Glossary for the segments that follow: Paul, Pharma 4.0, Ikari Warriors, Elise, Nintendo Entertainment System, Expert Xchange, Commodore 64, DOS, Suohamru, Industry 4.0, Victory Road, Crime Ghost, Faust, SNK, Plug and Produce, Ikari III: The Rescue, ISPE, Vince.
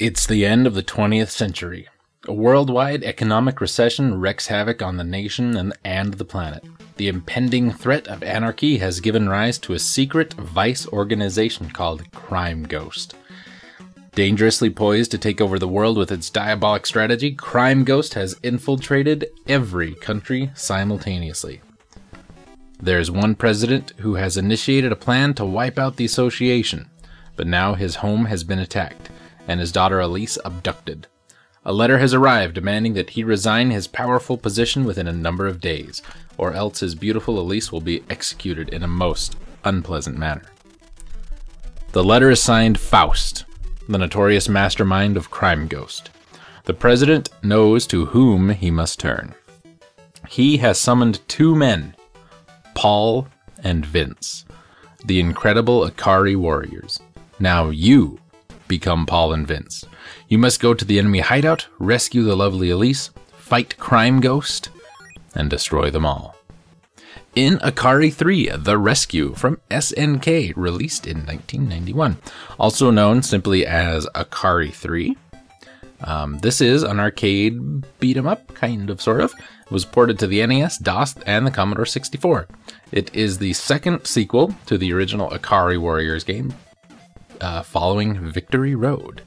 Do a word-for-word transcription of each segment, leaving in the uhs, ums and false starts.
It's the end of the twentieth century. A worldwide economic recession wreaks havoc on the nation and, and the planet. The impending threat of anarchy has given rise to a secret vice organization called Crime Ghost. Dangerously poised to take over the world with its diabolic strategy, Crime Ghost has infiltrated every country simultaneously. There's one president who has initiated a plan to wipe out the association, but now his home has been attacked and his daughter Elise abducted. A letter has arrived demanding that he resign his powerful position within a number of days, or else his beautiful Elise will be executed in a most unpleasant manner. The letter is signed Faust, the notorious mastermind of Crime Ghost. The president knows to whom he must turn. He has summoned two men, Paul and Vince, the incredible Ikari warriors. Now you become Paul and Vince. You must go to the enemy hideout, rescue the lovely Elise, fight Crime Ghost, and destroy them all. In Ikari three, The Rescue from S N K, released in nineteen ninety-one, also known simply as Ikari three. Um, this is an arcade beat-em-up, kind of, sort of. It was ported to the N E S, DOS, and the Commodore sixty-four. It is the second sequel to the original Ikari Warriors game, uh, following Victory Road.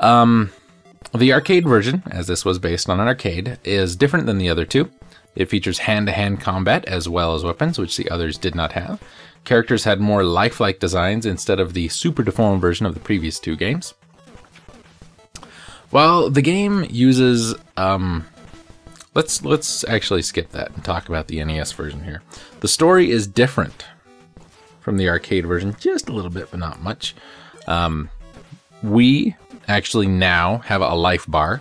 Um, the arcade version, as this was based on an arcade, is different than the other two. It features hand-to-hand combat as well as weapons, which the others did not have. Characters had more lifelike designs instead of the super deformed version of the previous two games. Well, the game uses, um, let's let's actually skip that and talk about the N E S version here. The story is different from the arcade version, just a little bit, but not much. Um, we actually now have a life bar,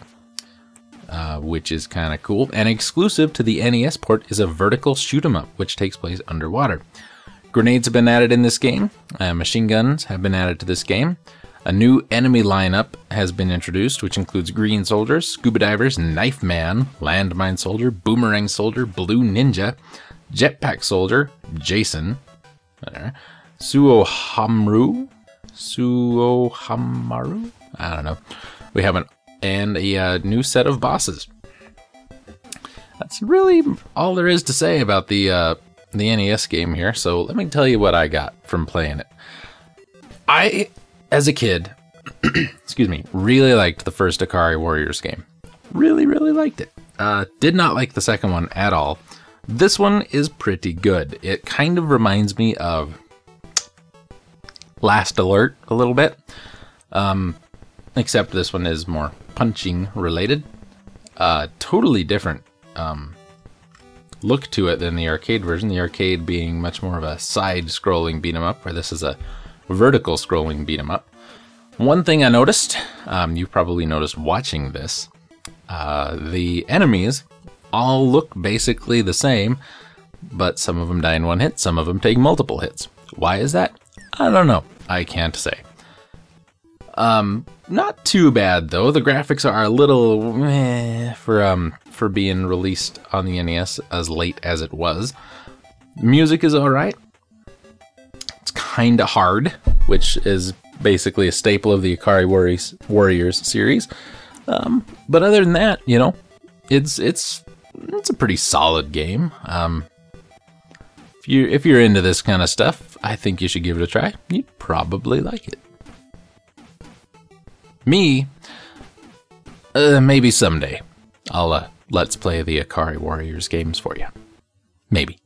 uh, which is kind of cool. And exclusive to the N E S port is a vertical shoot-em-up, which takes place underwater. Grenades have been added in this game. Uh, machine guns have been added to this game. A new enemy lineup has been introduced, which includes green soldiers, scuba divers, knife man, landmine soldier, boomerang soldier, blue ninja, jetpack soldier, Jason, Suohamru, Suohamru, I don't know. We have an and a uh, new set of bosses. That's really all there is to say about the uh, the N E S game here. So let me tell you what I got from playing it. I. As a kid, excuse me, really liked the first Ikari Warriors game. Really, really liked it. Uh, did not like the second one at all. This one is pretty good. It kind of reminds me of Last Alert a little bit. Um, except this one is more punching related. Uh, totally different um, look to it than the arcade version. The arcade being much more of a side-scrolling beat-em-up, where this is a vertical scrolling beat 'em up. One thing I noticed, um, you probably noticed watching this, uh, the enemies all look basically the same, but some of them die in one hit, some of them take multiple hits. Why is that? I don't know. I can't say. Um, not too bad though. The graphics are a little meh for um for being released on the N E S as late as it was. Music is all right. Kind of hard, which is basically a staple of the Ikari Warriors, Warriors series. Um, but other than that, you know, it's it's it's a pretty solid game. Um, if you if you're into this kind of stuff, I think you should give it a try. You'd probably like it. Me, uh, maybe someday I'll uh, let's play the Ikari Warriors games for you. Maybe.